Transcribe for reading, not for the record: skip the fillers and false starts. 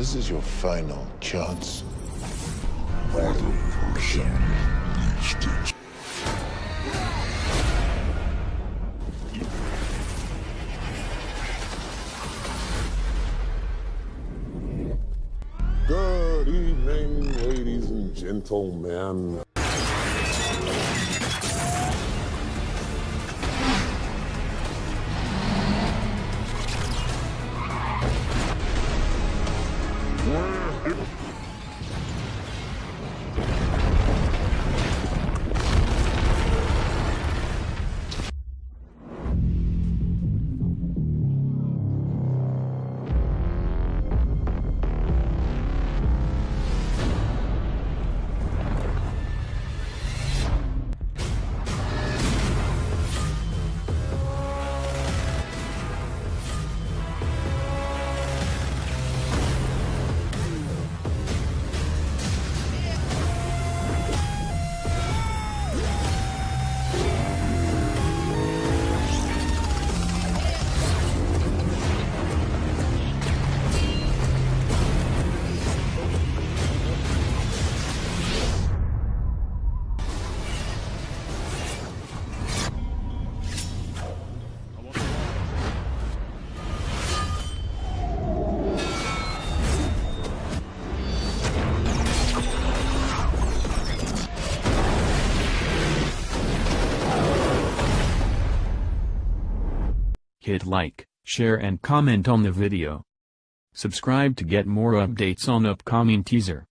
This is your final chance. Order from distance. Good evening, ladies and gentlemen. Hit like, share and comment on the video. Subscribe to get more updates on upcoming teaser.